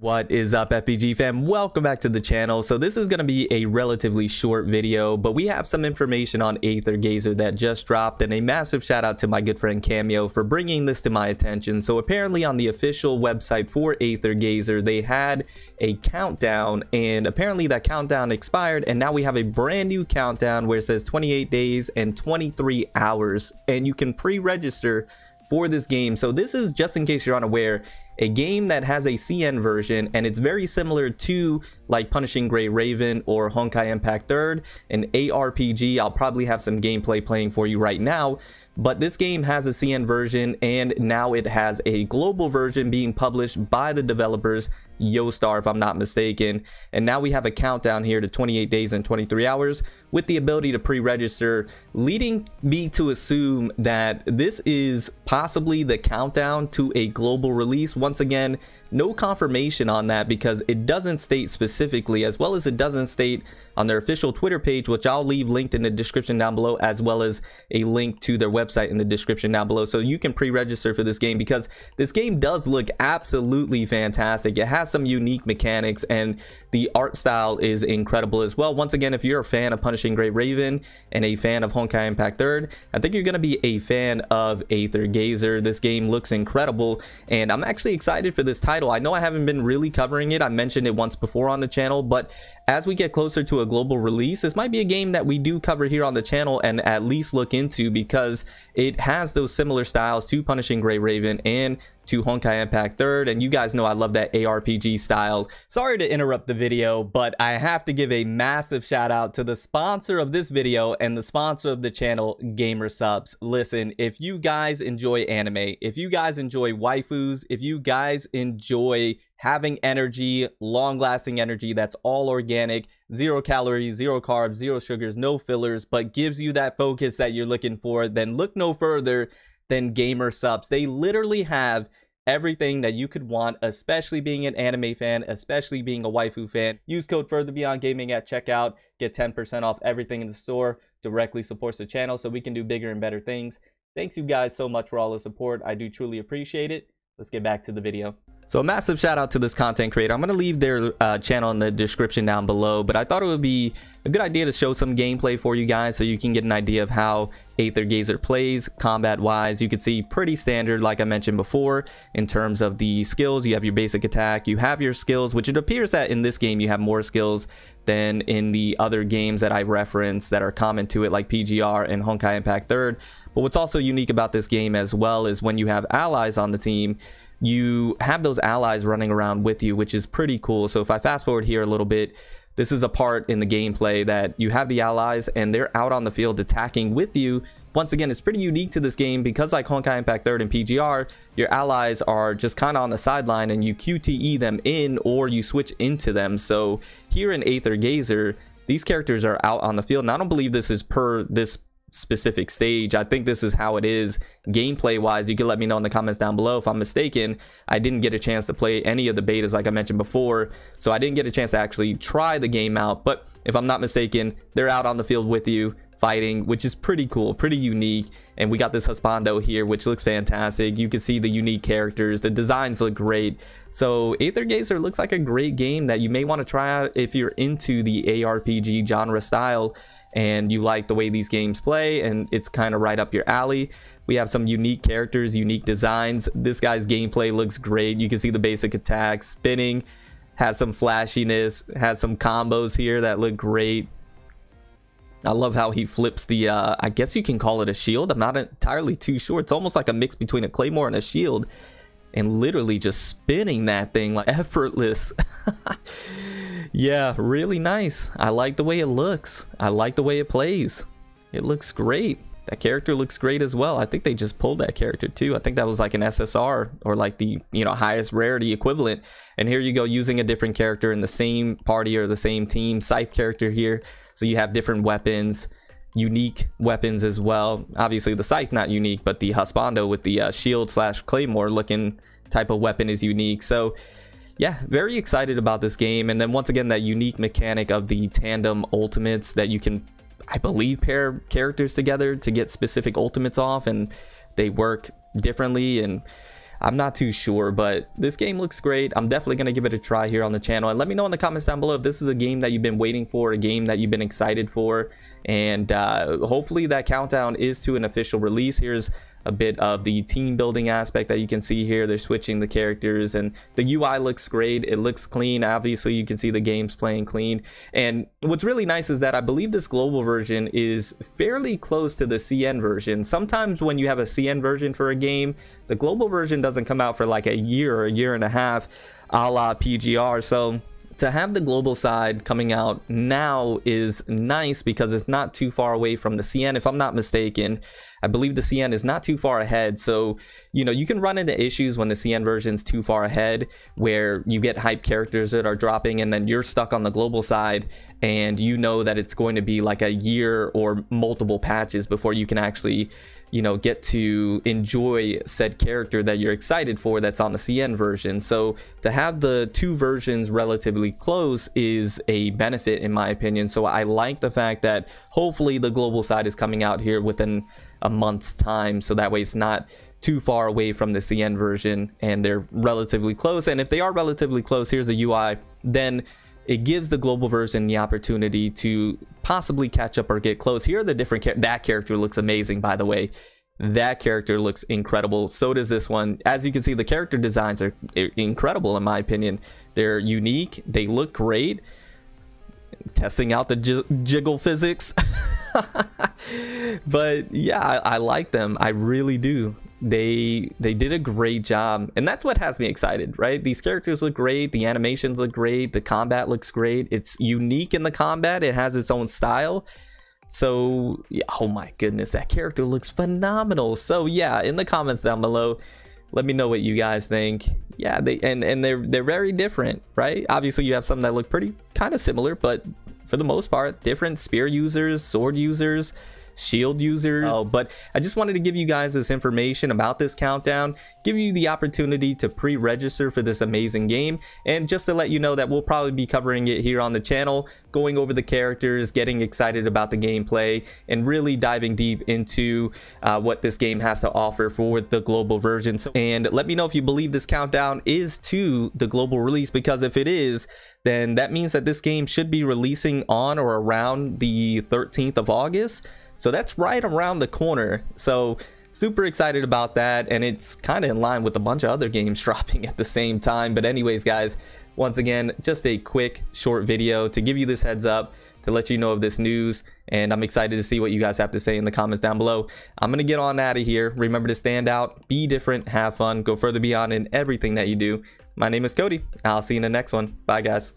What is up, FBG fam? Welcome back to the channel. So this is going to be a relatively short video, but we have some information on Aether Gazer that just dropped, and a massive shout out to my good friend Cameo for bringing this to my attention. So apparently on the official website for Aether Gazer, they had a countdown, and apparently that countdown expired, and now we have a brand new countdown where it says 28 days and 23 hours, and you can pre-register for this game. So this is, just in case you're unaware, a game that has a CN version, and it's very similar to like Punishing Gray Raven or Honkai Impact 3rd, an ARPG. I'll probably have some gameplay playing for you right now, but this game has a CN version, and now it has a global version being published by the developers, Yostar, if I'm not mistaken. And now we have a countdown here to 28 days and 23 hours with the ability to pre-register, leading me to assume that this is possibly the countdown to a global release. Once again, no confirmation on that because it doesn't state specifically, as well as it doesn't state on their official Twitter page, which I'll leave linked in the description down below, as well as a link to their website in the description down below, so you can pre-register for this game, because this game does look absolutely fantastic. It has some unique mechanics and the art style is incredible as well. Once again, if you're a fan of Punishing Gray Raven and a fan of Honkai Impact 3rd, I think you're going to be a fan of Aether Gazer. This game looks incredible, and I'm actually excited for this title. I know I haven't been really covering it. I mentioned it once before on the channel, but as we get closer to a global release, this might be a game that we do cover here on the channel and at least look into, because it has those similar styles to Punishing Gray Raven and to Honkai Impact 3rd, and you guys know I love that ARPG style. Sorry to interrupt the video, but I have to give a massive shout out to the sponsor of this video and the sponsor of the channel, GamerSubs. Listen, if you guys enjoy anime, if you guys enjoy waifus, if you guys enjoy having energy, long-lasting energy that's all organic, zero calories, zero carbs, zero sugars, no fillers, but gives you that focus that you're looking for, then look no further than GamerSubs. They literally have everything that you could want, especially being an anime fan, especially being a waifu fan. Use code Further Beyond Gaming at checkout, get 10% off everything in the store, directly supports the channel so we can do bigger and better things. Thanks you guys so much for all the support. I do truly appreciate it. Let's get back to the video. So a massive shout out to this content creator. I'm going to leave their channel in the description down below, but I thought it would be a good idea to show some gameplay for you guys so you can get an idea of how Aether Gazer plays combat wise. You can see pretty standard, like I mentioned before, in terms of the skills. You have your basic attack, you have your skills, which it appears that in this game you have more skills than in the other games that I referenced that are common to it, like PGR and Honkai Impact 3rd. But what's also unique about this game as well is when you have allies on the team, you have those allies running around with you, which is pretty cool. So if I fast forward here a little bit, this is a part in the gameplay that you have the allies and they're out on the field attacking with you. Once again, it's pretty unique to this game because, like Honkai Impact 3rd and PGR, your allies are just kind of on the sideline and you QTE them in or you switch into them. So here in Aether Gazer, these characters are out on the field, and I don't believe this is per this specific stage. I think this is how it is gameplay wise. You can let me know in the comments down below if I'm mistaken. I didn't get a chance to play any of the betas, like I mentioned before, so I didn't get a chance to actually try the game out, but if I'm not mistaken, they're out on the field with you fighting, which is pretty cool, pretty unique. And we got this Husbando here, which looks fantastic. You can see the unique characters, the designs look great. So Aether Gazer looks like a great game that you may want to try out if you're into the ARPG genre style and you like the way these games play, and it's kind of right up your alley. We have some unique characters, unique designs. This guy's gameplay looks great. You can see the basic attack, spinning, has some flashiness, has some combos here that look great. I love how he flips the I guess you can call it a shield. I'm not entirely too sure. It's almost like a mix between a claymore and a shield, and literally just spinning that thing like effortless. Yeah, really nice. I like the way it looks. I like the way it plays. It looks great. That character looks great as well. I think they just pulled that character too. I think that was like an SSR or like the, you know, highest rarity equivalent. And here you go, using a different character in the same party or the same team. Scythe character here, so you have different weapons, unique weapons as well. Obviously the Scythe not unique, but the Husbando with the shield slash claymore looking type of weapon is unique. So yeah, very excited about this game. And then once again, that unique mechanic of the tandem ultimates that you can, I believe, pair characters together to get specific ultimates off, and they work differently. And I'm not too sure, but this game looks great. I'm definitely going to give it a try here on the channel. And let me know in the comments down below if this is a game that you've been waiting for, a game that you've been excited for. And hopefully that countdown is to an official release. Here's a bit of the team building aspect that you can see here. They're switching the characters and the UI looks great. It looks clean. Obviously you can see the game's playing clean. And what's really nice is that I believe this global version is fairly close to the CN version. Sometimes when you have a CN version for a game, the global version doesn't come out for like a year or a year and a half, a la PGR. So to have the global side coming out now is nice because it's not too far away from the CN. If I'm not mistaken, I believe the CN is not too far ahead. So, you know, you can run into issues when the CN version's too far ahead, where you get hype characters that are dropping and then you're stuck on the global side and you know that it's going to be like a year or multiple patches before you can actually, you know, get to enjoy said character that you're excited for that's on the CN version. So to have the two versions relatively close is a benefit in my opinion. So I like the fact that hopefully the global side is coming out here within a month's time, so that way it's not too far away from the CN version and they're relatively close. And if they are relatively close, here's the UI, then it gives the global version the opportunity to possibly catch up or get close. Here are the different that character looks amazing, by the way. That character looks incredible. So does this one. As you can see, the character designs are incredible in my opinion. They're unique, they look great. Testing out the jiggle physics. But yeah, I like them. I really do. They did a great job, and that's what has me excited, right? These characters look great, the animations look great, the combat looks great. It's unique in the combat, it has its own style. So yeah, oh my goodness, that character looks phenomenal. So yeah, in the comments down below, let me know what you guys think. Yeah, they're very different, right? Obviously you have some that look pretty kind of similar, but for the most part different. Spear users, sword users, shield users. Oh, but I just wanted to give you guys this information about this countdown, give you the opportunity to pre-register for this amazing game, and just to let you know that we'll probably be covering it here on the channel, going over the characters, getting excited about the gameplay, and really diving deep into what this game has to offer for the global version. And let me know if you believe this countdown is to the global release, because if it is, then that means that this game should be releasing on or around the 13th of August. So that's right around the corner. So super excited about that. And it's kind of in line with a bunch of other games dropping at the same time. But anyways, guys, once again, just a quick short video to give you this heads up, to let you know of this news. And I'm excited to see what you guys have to say in the comments down below. I'm going to get on out of here. Remember to stand out, be different, have fun, go further beyond in everything that you do. My name is Cody. I'll see you in the next one. Bye, guys.